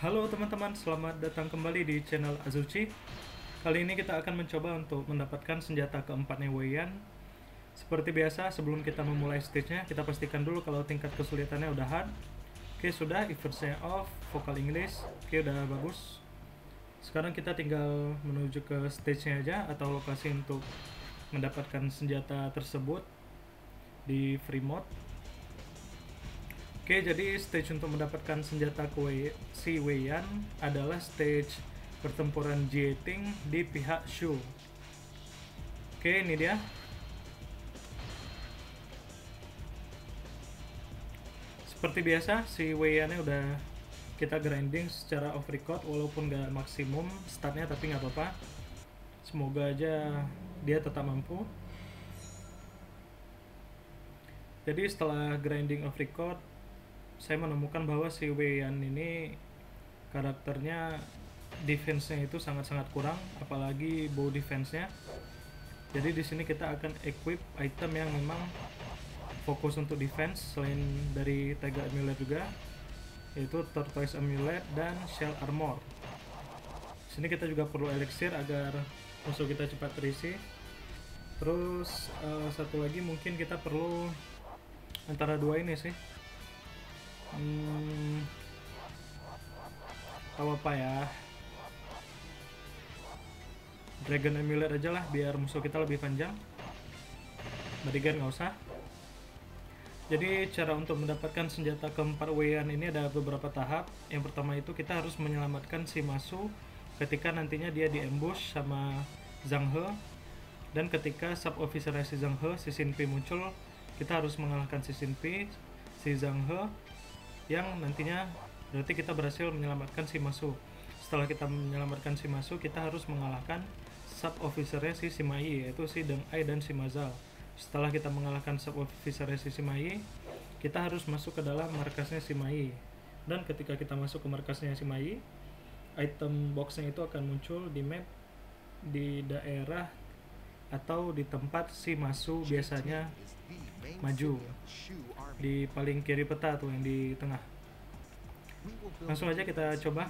Halo teman-teman, selamat datang kembali di channel Azuchi. Kali ini kita akan mencoba untuk mendapatkan senjata keempatnya Wei Yan. Seperti biasa, sebelum kita memulai stage-nya, kita pastikan dulu kalau tingkat kesulitannya udah hard. Oke, sudah, effortnya off, vokal Inggris, oke udah bagus. Sekarang kita tinggal menuju ke stage-nya aja, atau lokasi untuk mendapatkan senjata tersebut di free mode. Oke, jadi stage untuk mendapatkan senjata si Wei Yan adalah stage pertempuran Jie Ting di pihak Shu. Oke, ini dia. Seperti biasa, si Wei Yan-nya udah kita grinding secara off record, walaupun gak maksimum statnya, tapi gak apa-apa. Semoga aja dia tetap mampu. Jadi setelah grinding off record, saya menemukan bahwa si Wei Yan ini karakternya defense-nya itu sangat-sangat kurang, apalagi bow defense-nya. Jadi di sini kita akan equip item yang memang fokus untuk defense selain dari Tega Amulet juga, yaitu Tortoise Amulet dan Shell Armor. Di sini kita juga perlu elixir agar musuh kita cepat terisi. Terus satu lagi mungkin kita perlu antara dua ini sih. Apa ya, Dragon emulator aja lah biar musuh kita lebih panjang. Bodyguard nggak usah. Jadi cara untuk mendapatkan senjata keempat Wei Yan ini ada beberapa tahap. Yang pertama itu kita harus menyelamatkan Si Ma Su ketika nantinya dia di ambush sama Zhang He, dan ketika sub officer si Zhang He, si Xin Pi muncul, kita harus mengalahkan si Xin Pi, si Zhang He, yang nantinya berarti kita berhasil menyelamatkan Si Ma Su. Setelah kita menyelamatkan Si Ma Su, kita harus mengalahkan sub officer-nya si Sima Yi, yaitu si Deng Ai dan Sima Zhao. Setelah kita mengalahkan sub officer-nya si Sima Yi, kita harus masuk ke dalam markasnya Sima Yi. Dan ketika kita masuk ke markasnya Sima Yi, item box-nya itu akan muncul di map di daerah atau di tempat Si Ma Su biasanya maju, di paling kiri peta tuh yang di tengah. Langsung aja kita coba.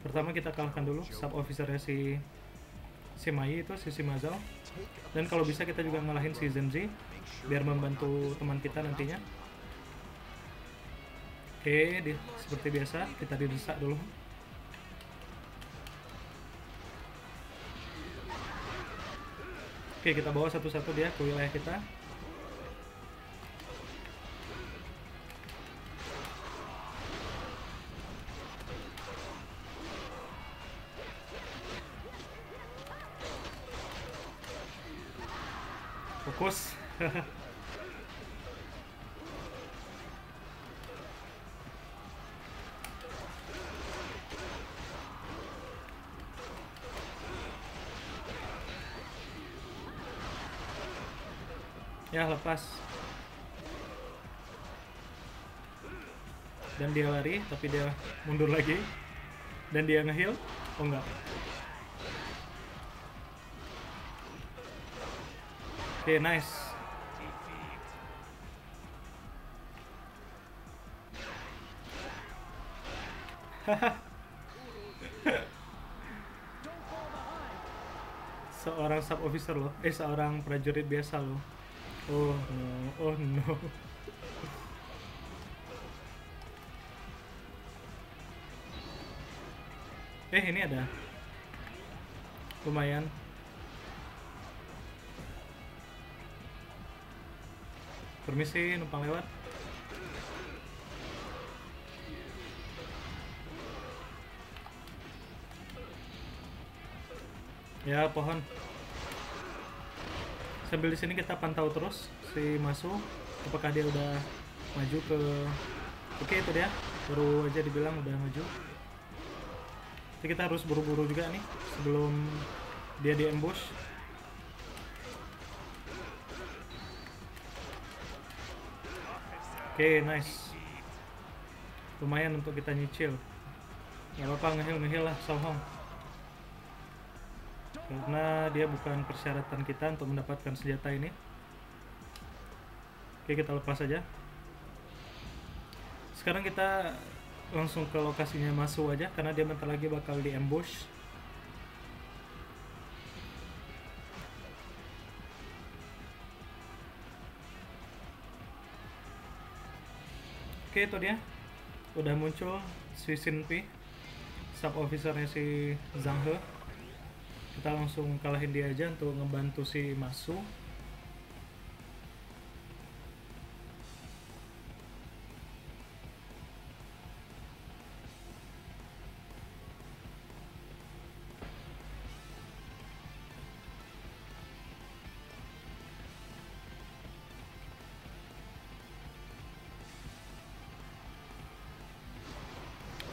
Pertama kita kalahkan dulu sub officer-nya si Sima Yi itu, si Sima Zhao. Dan kalau bisa kita juga ngalahin si Zenzi biar membantu teman kita nantinya. Oke, seperti biasa kita didesak dulu. Oke, kita bawa satu-satu dia ke wilayah kita. Fokus. Ya, lepas. Dan dia lari, tapi dia mundur lagi. Dan dia nge-heal. Oh enggak. Oke, nice. Seorang sub officer loh. Seorang prajurit biasa loh. Oh no, oh no. Ini ada. Lumayan. Permisi, numpang lewat. Ya, pohon. Sambil di sini kita pantau terus si Ma Su, apakah dia udah maju ke... Oke, itu dia, baru aja dibilang udah maju. Jadi kita harus buru-buru juga nih sebelum dia di ambush. Oke, nice. Lumayan untuk kita nyicil. Gak apa-apa, ngeheal lah, sohong. Karena dia bukan persyaratan kita untuk mendapatkan senjata ini. Oke, kita lepas aja. Sekarang kita langsung ke lokasinya Masu aja, karena dia bentar lagi bakal di ambush. Oke, itu dia. Udah muncul si Xin Pi, sub officernya si Zhang He. Kita langsung kalahin dia aja untuk ngebantu si Masu.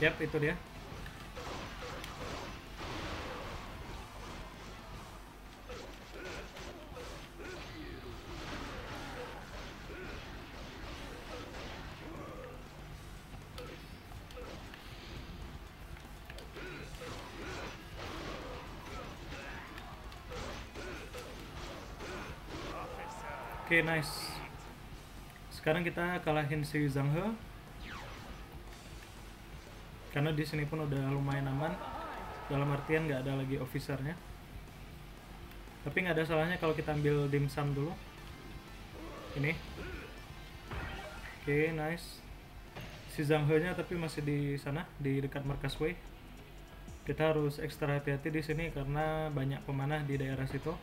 Yap, itu dia. Oke, nice. Sekarang kita kalahin si Zhang He. Karena di sini pun udah lumayan aman, dalam artian nggak ada lagi officernya. Tapi nggak ada salahnya kalau kita ambil dimsum dulu. Ini. Oke, nice. Si Zhang He-nya tapi masih di sana, di dekat markas Wei. Kita harus ekstra hati-hati di sini karena banyak pemanah di daerah situ.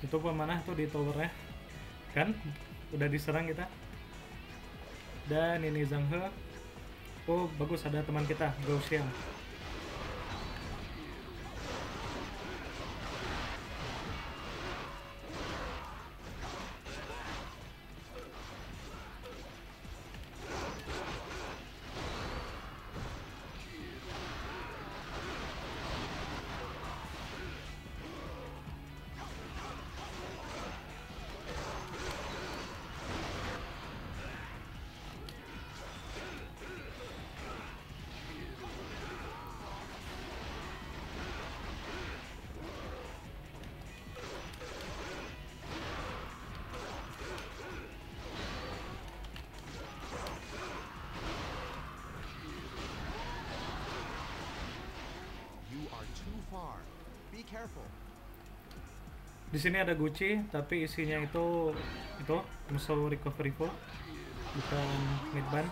Itu pemanah tuh di towernya kan udah diserang kita, dan ini Zhang He. Oh bagus, ada teman kita Gao Xiang. Di sini ada Gucci, tapi isinya itu musuh recovery full, bukan midban.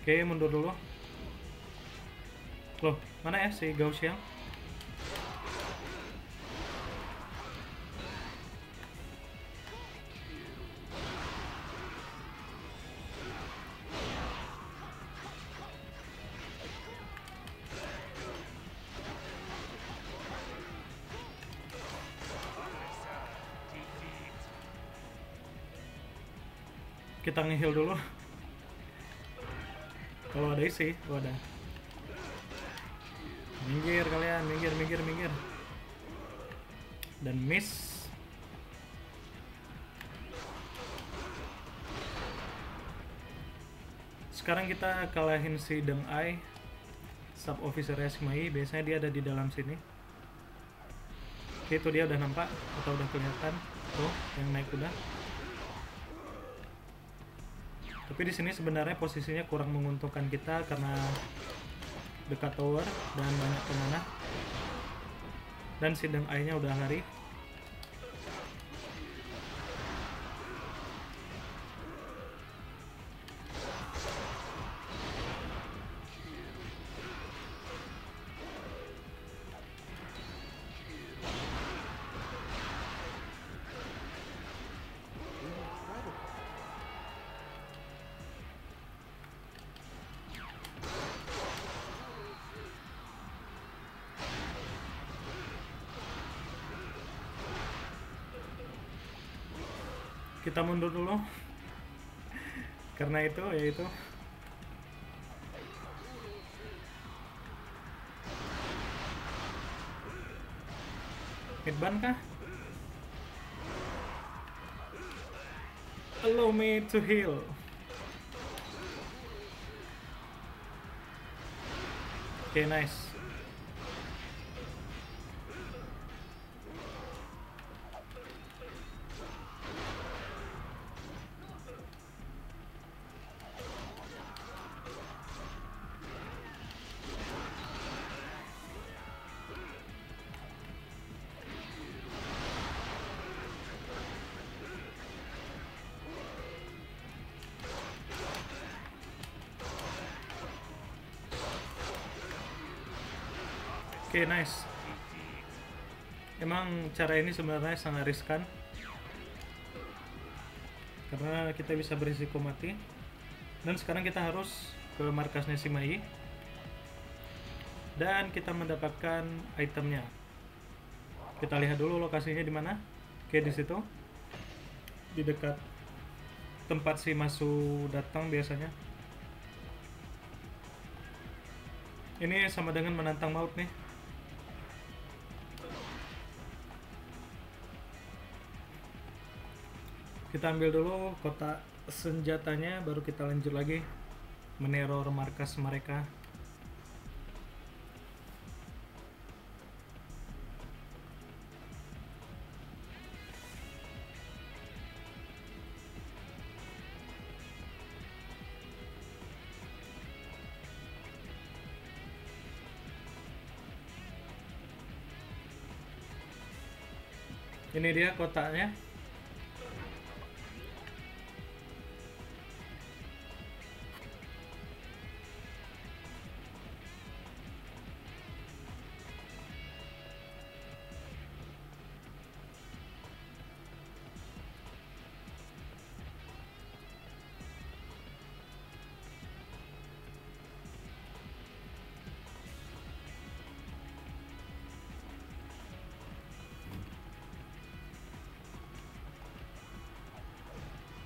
Oke, mundur dulu. Loh, mana ya si Gao Xiang? Kita nge-heal dulu. Kalau ada isi, wadah. Minggir kalian, minggir. Dan miss. Sekarang kita kalahin si Deng Ai, sub officer-nya Sima Yi. Biasanya dia ada di dalam sini. Oke, itu dia udah nampak atau udah kelihatan. Tuh, yang naik udah. Tapi di sini sebenarnya posisinya kurang menguntungkan kita karena dekat tower dan banyak pemanah. Dan si Deng Ai-nya udah lari. Kita mundur dulu karena itu yaitu midban kah? Allow me to heal. Okay, nice. Oke, nice. Emang cara ini sebenarnya sangat riskan karena kita bisa berisiko mati. Dan sekarang kita harus ke markasnya Sima Yi dan kita mendapatkan itemnya. Kita lihat dulu lokasinya di mana. Oke, di situ, di dekat tempat Si Ma Su datang biasanya. Ini sama dengan menantang maut nih. Kita ambil dulu kotak senjatanya, baru kita lanjut lagi meneror markas mereka. Ini dia kotaknya.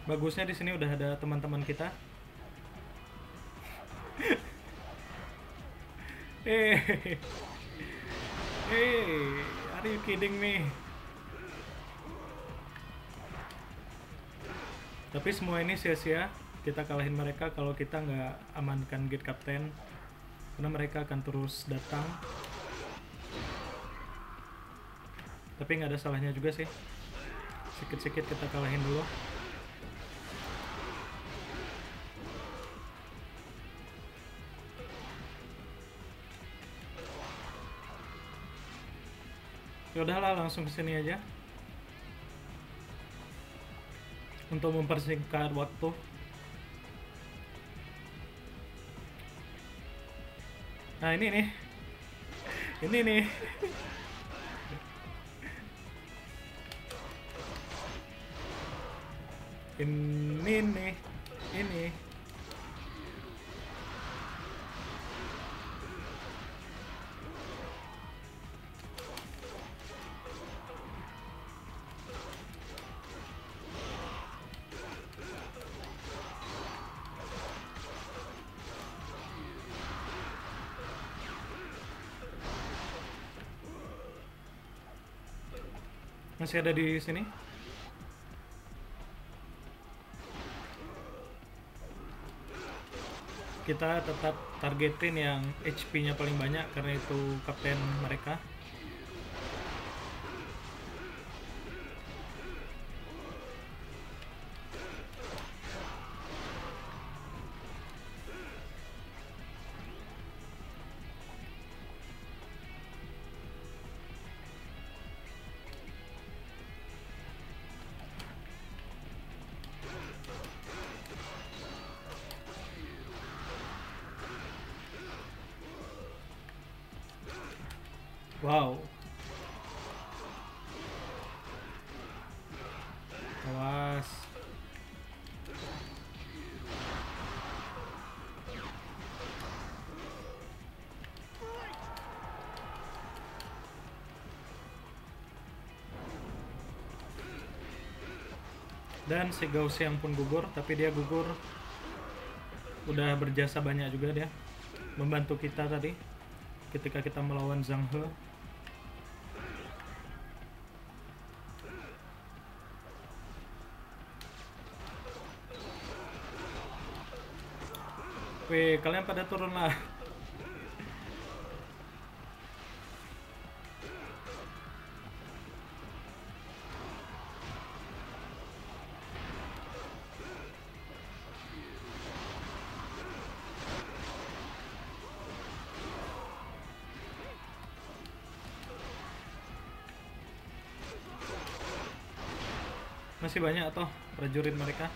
Bagusnya di sini udah ada teman-teman kita. Are you kidding me? Tapi semua ini sia-sia. Kita kalahin mereka kalau kita nggak amankan gate captain, karena mereka akan terus datang. Tapi nggak ada salahnya juga sih. Sikit-sikit kita kalahin dulu. Yaudahlah, langsung kesini aja untuk mempersingkat waktu. Nah, ini nih, ini nih. Ini nih, ini. Masih ada di sini. Kita tetap targetin yang HP-nya paling banyak karena itu kapten mereka. Wow. Awas. Dan si Gao Xiang pun gugur, tapi dia gugur udah berjasa banyak juga dia. Membantu kita tadi ketika kita melawan Zhang He. HP, kalian pada turun lah. Masih banyak toh prajurit mereka.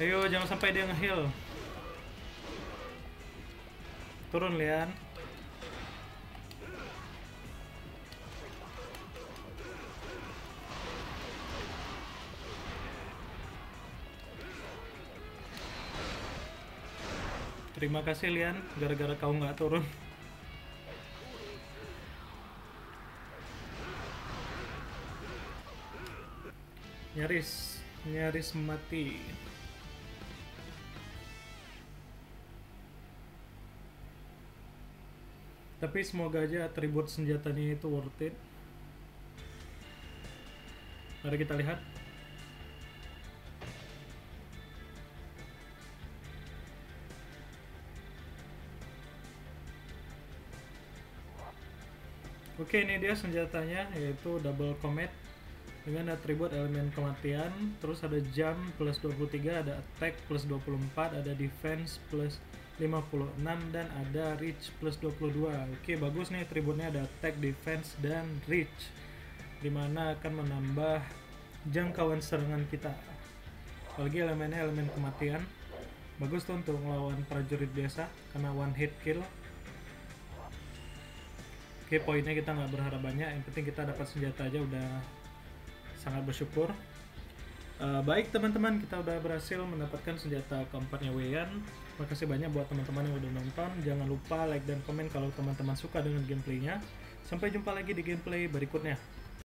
Ayo, jangan sampai dia nge-heal. Turun, Lian. Terima kasih, Lian. Gara-gara kau nggak turun. Nyaris, nyaris mati. Tapi semoga aja atribut senjatanya itu worth it. Mari kita lihat. Oke, ini dia senjatanya, yaitu Double Comet dengan atribut elemen kematian. Terus ada jump plus 23, ada attack plus 24, ada defense plus 56, dan ada reach plus 22. Oke, bagus nih atributnya, ada attack, defense, dan reach, dimana akan menambah jangkauan serangan kita. Apalagi elemennya elemen kematian, bagus tuh untuk melawan prajurit biasa karena one hit kill. Oke, poinnya kita nggak berharap banyak, yang penting kita dapat senjata aja udah sangat bersyukur. Baik teman-teman, kita udah berhasil mendapatkan senjata keempatnya Wei Yan. Terima kasih banyak buat teman-teman yang udah nonton. Jangan lupa like dan komen kalau teman-teman suka dengan gameplaynya. Sampai jumpa lagi di gameplay berikutnya.